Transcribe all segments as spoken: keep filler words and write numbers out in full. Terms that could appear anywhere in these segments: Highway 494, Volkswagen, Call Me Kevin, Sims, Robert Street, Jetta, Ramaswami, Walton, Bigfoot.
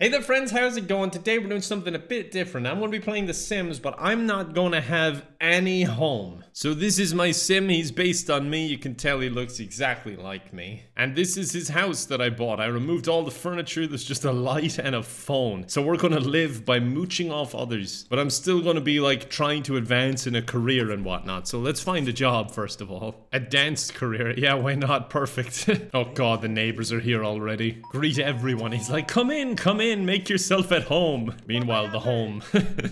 Hey there friends, how's it going? Today we're doing something a bit different. I'm going to be playing The Sims, but I'm not going to have any home. So this is my Sim, he's based on me, you can tell he looks exactly like me. And this is his house that I bought. I removed all the furniture, there's just a light and a phone. So we're going to live by mooching off others. But I'm still going to be like trying to advance in a career and whatnot. So let's find a job first of all. A dance career, yeah why not, perfect. Oh god, the neighbors are here already. Greet everyone, he's like come in, come in. In, make yourself at home. Meanwhile, the home.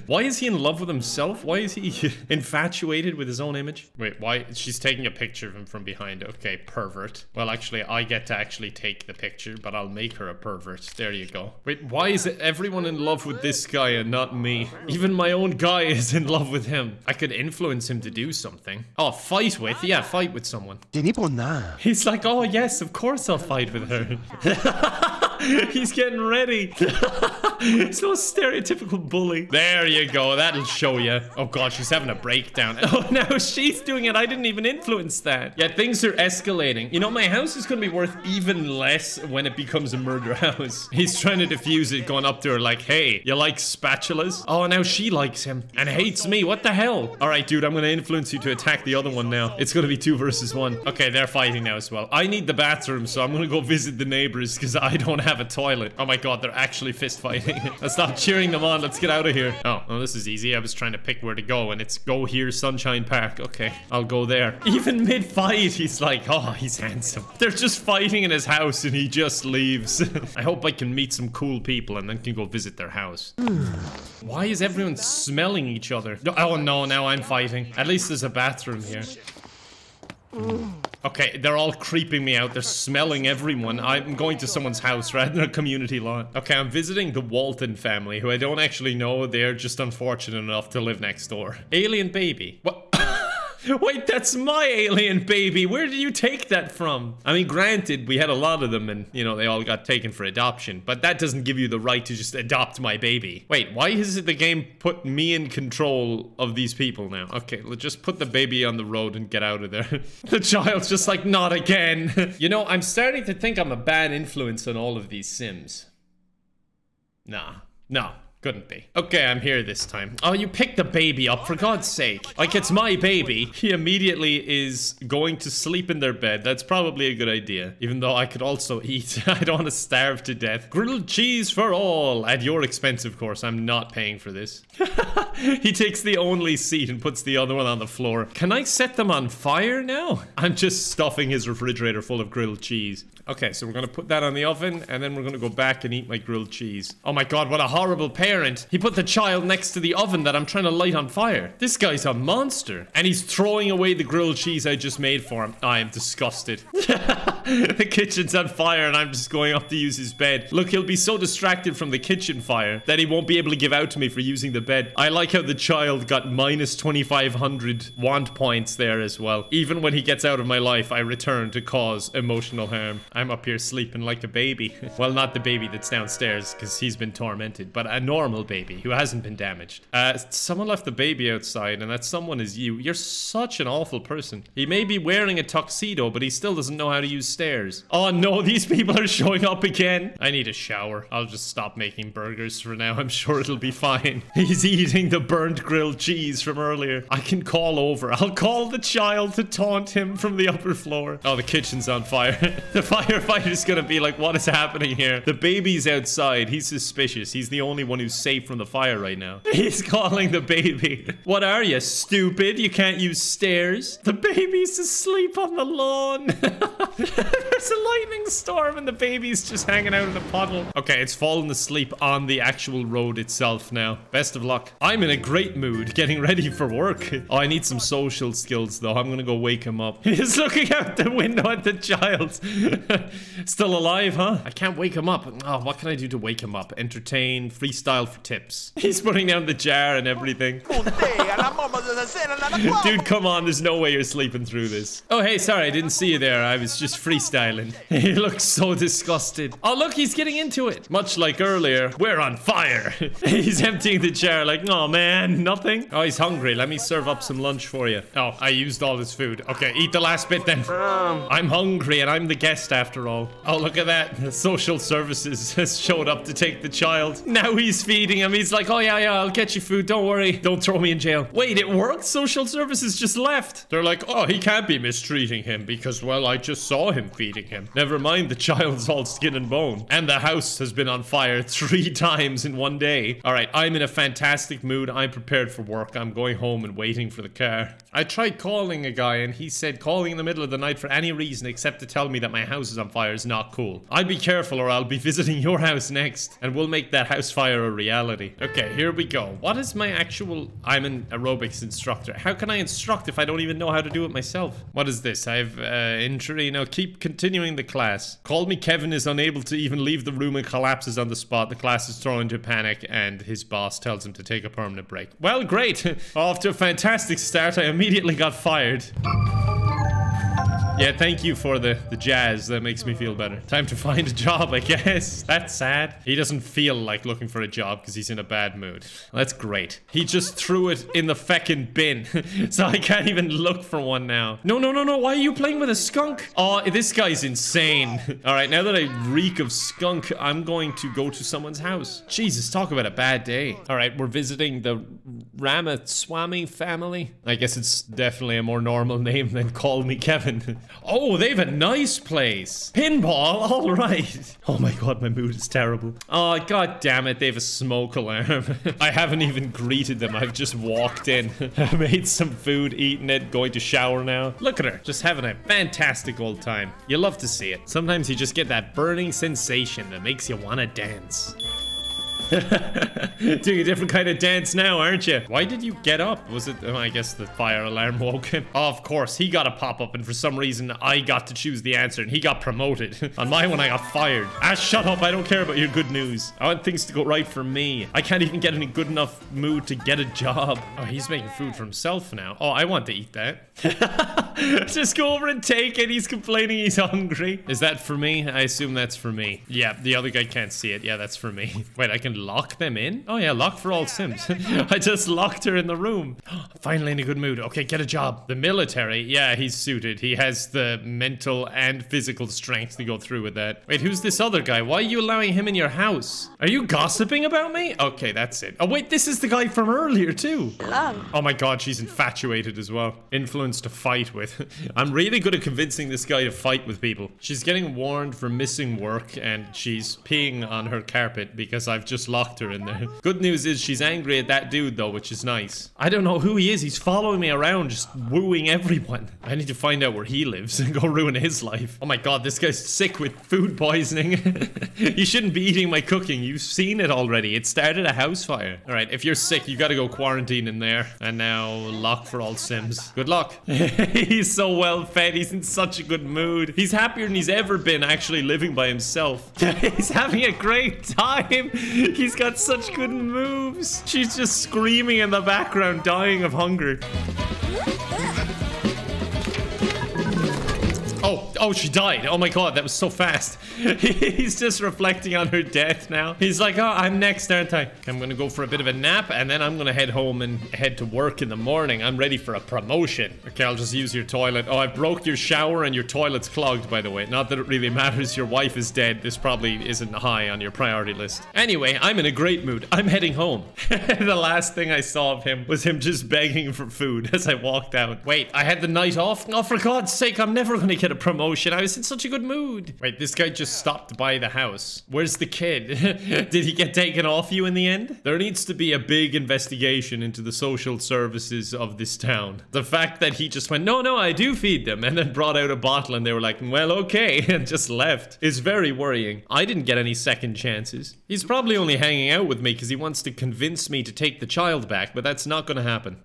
Why is he in love with himself? Why is he infatuated with his own image? Wait, why? She's taking a picture of him from behind. Okay, pervert. Well, actually, I get to actually take the picture, but I'll make her a pervert. There you go. Wait, why is everyone in love with this guy and not me? Even my own guy is in love with him. I could influence him to do something. Oh, fight with? Yeah, fight with someone. He's like, oh yes, of course I'll fight with her. He's getting ready. It's no stereotypical bully. There you go. That'll show you. Oh, God. She's having a breakdown. Oh, no. She's doing it. I didn't even influence that. Yeah, things are escalating. You know, my house is going to be worth even less when it becomes a murder house. He's trying to defuse it, going up to her like, hey, you like spatulas? Oh, now she likes him and hates me. What the hell? All right, dude. I'm going to influence you to attack the other one now. It's going to be two versus one. Okay, they're fighting now as well. I need the bathroom, so I'm going to go visit the neighbors because I don't have a toilet. Oh, my God. They're actually fist fighting. Let's stop cheering them on. Let's get out of here. Oh, well, this is easy. I was trying to pick where to go, and it's go here, Sunshine Park. Okay, I'll go there. Even mid-fight, he's like, oh, he's handsome. They're just fighting in his house, and he just leaves. I hope I can meet some cool people and then can go visit their house. Why is everyone smelling each other? Oh, no, now I'm fighting. At least there's a bathroom here. Okay, they're all creeping me out. They're smelling everyone. I'm going to someone's house rather than a community lot. Okay, I'm visiting the Walton family, who I don't actually know. They're just unfortunate enough to live next door. Alien baby. What? Wait, that's my alien baby. Where did you take that from? I mean, granted, we had a lot of them and, you know, they all got taken for adoption, but that doesn't give you the right to just adopt my baby. Wait, why is it the game put me in control of these people now? Okay, let's just put the baby on the road and get out of there. The child's just like, not again. You know, I'm starting to think I'm a bad influence on all of these Sims. Nah, nah. Couldn't be. Okay, I'm here this time. Oh, you picked the baby up, for God's sake. Like, it's my baby. He immediately is going to sleep in their bed. That's probably a good idea. Even though I could also eat. I don't want to starve to death. Grilled cheese for all. At your expense, of course. I'm not paying for this. He takes the only seat and puts the other one on the floor. Can I set them on fire now? I'm just stuffing his refrigerator full of grilled cheese. Okay, so we're going to put that on the oven, and then we're going to go back and eat my grilled cheese. Oh my god, what a horrible pair. He put the child next to the oven that I'm trying to light on fire. This guy's a monster. And he's throwing away the grilled cheese I just made for him. I am disgusted. The kitchen's on fire and I'm just going up to use his bed. Look, he'll be so distracted from the kitchen fire that he won't be able to give out to me for using the bed. I like how the child got minus twenty-five hundred want points there as well. Even when he gets out of my life, I return to cause emotional harm. I'm up here sleeping like a baby. Well, not the baby that's downstairs because he's been tormented, but a normal baby who hasn't been damaged. Uh, someone left the baby outside and that someone is you. You're such an awful person. He may be wearing a tuxedo, but he still doesn't know how to use stairs. Oh no, these people are showing up again. I need a shower. I'll just stop making burgers for now. I'm sure it'll be fine. He's eating the burnt grilled cheese from earlier. I can call over. I'll call the child to taunt him from the upper floor. Oh, the kitchen's on fire. The firefighter's gonna be like, what is happening here? The baby's outside. He's suspicious. He's the only one who's safe from the fire right now. He's calling the baby. What are you, stupid? You can't use stairs. The baby's asleep on the lawn. There's a lightning storm and the baby's just hanging out in a puddle. Okay, it's fallen asleep on the actual road itself now. Best of luck. I'm in a great mood, getting ready for work. Oh, I need some social skills though. I'm gonna go wake him up. He's looking out the window at the child. Still alive, huh? I can't wake him up. Oh, what can I do to wake him up? Entertain, freestyle file for tips. He's putting down the jar and everything. Dude, come on, there's no way you're sleeping through this. Oh, hey, sorry, I didn't see you there. I was just freestyling. He looks so disgusted. Oh, look, he's getting into it. Much like earlier, we're on fire. He's emptying the jar like, oh, man, nothing. Oh, he's hungry. Let me serve up some lunch for you. Oh, I used all his food. Okay, eat the last bit then. I'm hungry and I'm the guest after all. Oh, look at that. The social services has showed up to take the child. Now he's feeding him. He's like, oh, yeah, yeah, I'll get you food. Don't worry. Don't throw me in jail. Wait, it worked? Social services just left. They're like, oh, he can't be mistreating him because, well, I just saw him feeding him. Never mind, the child's all skin and bone. And the house has been on fire three times in one day. All right, I'm in a fantastic mood. I'm prepared for work. I'm going home and waiting for the car. I tried calling a guy and he said calling in the middle of the night for any reason except to tell me that my house is on fire is not cool. I'd be careful or I'll be visiting your house next and we'll make that house fire a reality. Okay, here we go. What is my actual... I'm an aerobics instructor. How can I instruct if I don't even know how to do it myself? What is this? I have uh, injury. No, keep continuing the class. Call Me Kevin is unable to even leave the room and collapses on the spot. The class is thrown into panic and his boss tells him to take a permanent break. Well, great. Off to a fantastic start. I immediately got fired. Yeah, thank you for the, the jazz. That makes me feel better. Time to find a job, I guess. That's sad. He doesn't feel like looking for a job because he's in a bad mood. That's great. He just threw it in the feckin' bin. So I can't even look for one now. No, no, no, no. Why are you playing with a skunk? Oh, this guy's insane. All right, now that I reek of skunk, I'm going to go to someone's house. Jesus, talk about a bad day. All right, we're visiting the Ramaswami family. I guess it's definitely a more normal name than Call Me Kevin. Oh, they have a nice place. Pinball, all right. Oh my god, my mood is terrible. Oh, god damn it, they have a smoke alarm. I haven't even greeted them. I've just walked in. I made some food, eaten it, going to shower now. Look at her, just having a fantastic old time. You love to see it. Sometimes you just get that burning sensation that makes you want to dance. Doing a different kind of dance now, aren't you? Why did you get up? Was it... Oh, I guess the fire alarm woke him. Oh, of course, he got a pop-up, and for some reason, I got to choose the answer, and he got promoted. On my one, I got fired. Ah, shut up. I don't care about your good news. I want things to go right for me. I can't even get in a good enough mood to get a job. Oh, he's making food for himself now. Oh, I want to eat that. Just go over and take it. He's complaining he's hungry. Is that for me? I assume that's for me. Yeah, the other guy can't see it. Yeah, that's for me. Wait, I can... lock them in? Oh yeah, lock for all Sims. I just locked her in the room. Finally in a good mood. Okay, get a job. The military? Yeah, he's suited. He has the mental and physical strength to go through with that. Wait, who's this other guy? Why are you allowing him in your house? Are you gossiping about me? Okay, that's it. Oh wait, this is the guy from earlier too. Hello. Oh my god, she's infatuated as well. Influence to fight with. I'm really good at convincing this guy to fight with people. She's getting warned for missing work and she's peeing on her carpet because I've just locked her in there. Good news is she's angry at that dude though, which is nice. I don't know who he is. He's following me around, just wooing everyone. I need to find out where he lives and go ruin his life. Oh my god, this guy's sick with food poisoning. You shouldn't be eating my cooking. You've seen it already. It started a house fire. All right, if you're sick, you gotta go quarantine in there. And now lock for all Sims. Good luck. He's so well fed. He's in such a good mood. He's happier than he's ever been actually living by himself. He's having a great time. He's got such good moves. She's just screaming in the background, dying of hunger. Oh, oh, she died. Oh my god, that was so fast. He's just reflecting on her death now. He's like, oh, I'm next, aren't I? I'm gonna go for a bit of a nap, and then I'm gonna head home and head to work in the morning. I'm ready for a promotion. Okay, I'll just use your toilet. Oh, I broke your shower, and your toilet's clogged, by the way. Not that it really matters. Your wife is dead. This probably isn't high on your priority list. Anyway, I'm in a great mood. I'm heading home. The last thing I saw of him was him just begging for food as I walked out. Wait, I had the night off? Oh, for god's sake, I'm never gonna get a promotion. I was in such a good mood. Wait, this guy just stopped by the house. Where's the kid? Did he get taken off you in the end? There needs to be a big investigation into the social services of this town. The fact that he just went, no, no, I do feed them, and then brought out a bottle and they were like, well, okay, and just left is very worrying. I didn't get any second chances. He's probably only hanging out with me because he wants to convince me to take the child back, but that's not gonna happen.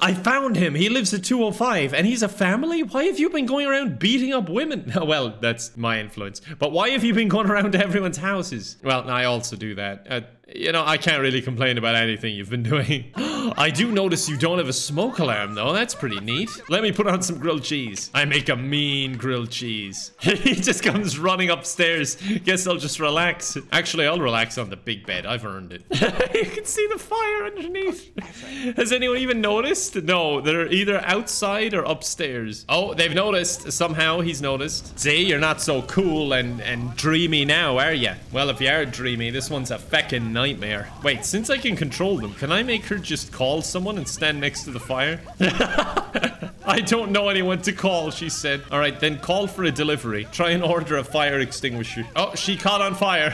I found him. He lives at two oh five and he's a family? Why have you been going around beating up women. Well, that's my influence. But why have you been going around to everyone's houses? Well, I also do that. Uh, you know, I can't really complain about anything you've been doing. I do notice you don't have a smoke alarm, though. That's pretty neat. Let me put on some grilled cheese. I make a mean grilled cheese. He just comes running upstairs. Guess I'll just relax. Actually, I'll relax on the big bed. I've earned it. You can see the fire underneath. Has anyone even noticed? No, they're either outside or upstairs. Oh, they've noticed. Somehow he's noticed. See, you're not so cool and, and dreamy now, are you? Well, if you are dreamy, this one's a feckin' nightmare. Wait, since I can control them, can I make her just call someone and stand next to the fire? I don't know anyone to call, she said. All right, then call for a delivery. Try and order a fire extinguisher. Oh, she caught on fire.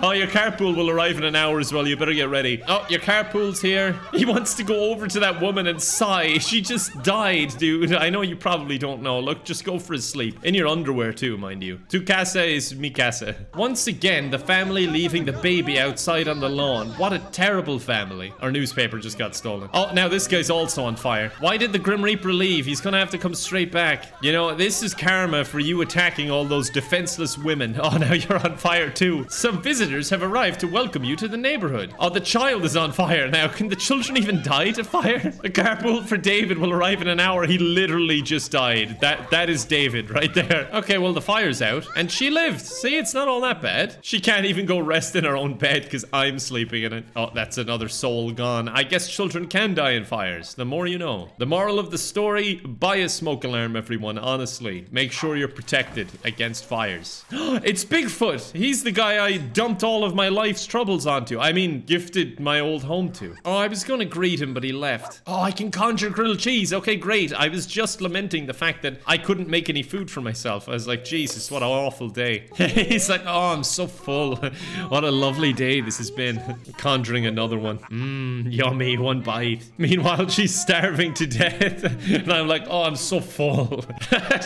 Oh, your carpool will arrive in an hour as well. You better get ready. Oh, your carpool's here. He wants to go over to that woman and sigh. She just died, dude. I know you probably don't know. Look, just go for a sleep. In your underwear, too, mind you. Tu casa is mi casa. Once again, the family leaving the baby outside on the lawn. What a terrible family. Our newspaper just got stolen. Oh, now this guy's also on fire. Why did the Grim Reaper leave? He's gonna have to come straight back. You know, this is karma for you attacking all those defenseless women. Oh, now you're on fire too. Some visitors have arrived to welcome you to the neighborhood. Oh, the child is on fire now. Can the children even die to fire? The carpool for David will arrive in an hour. He literally just died. That that is David right there. Okay, well, the fire's out and she lived. See, it's not all that bad. She can't even go rest in her own bed because I'm sleeping in it. Oh, that's another soul gone. I guess children can die in fires. The more you know. The more Moral of the story, buy a smoke alarm, everyone. Honestly, make sure you're protected against fires. It's Bigfoot. He's the guy I dumped all of my life's troubles onto. I mean, gifted my old home to. Oh, I was gonna greet him, but he left. Oh, I can conjure grilled cheese. Okay, great. I was just lamenting the fact that I couldn't make any food for myself. I was like, Jesus, what an awful day. He's like, oh, I'm so full. What a lovely day this has been. Conjuring another one. Mmm, yummy, one bite. Meanwhile, she's starving to death. And I'm like, oh, I'm so full.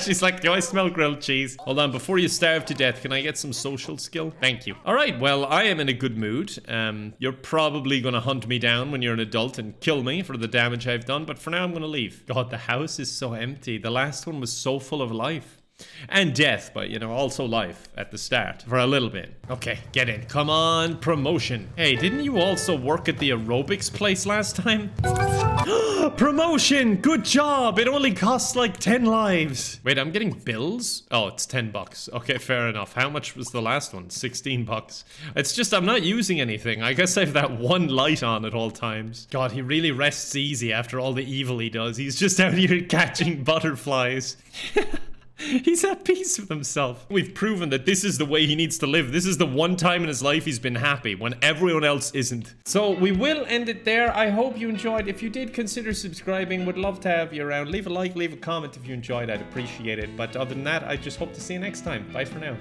She's like, do I smell grilled cheese? Hold on, before you starve to death, can I get some social skill? Thank you. All right, well, I am in a good mood. Um, you're probably going to hunt me down when you're an adult and kill me for the damage I've done. But for now, I'm going to leave. God, the house is so empty. The last one was so full of life. And death, but, you know, also life at the start for a little bit. Okay, get in. Come on, promotion. Hey, didn't you also work at the aerobics place last time? Promotion! Good job! It only costs like ten lives. Wait, I'm getting bills? Oh, it's ten bucks. Okay, fair enough. How much was the last one? sixteen bucks. It's just I'm not using anything. I guess I have that one light on at all times. God, he really rests easy after all the evil he does. He's just out here catching butterflies. He's at peace with himself. We've proven that this is the way he needs to live. This is the one time in his life he's been happy, when everyone else isn't. So we will end it there. I hope you enjoyed. If you did, consider subscribing. Would love to have you around. Leave a like, leave a comment if you enjoyed. I'd appreciate it. But other than that, I just hope to see you next time. Bye for now.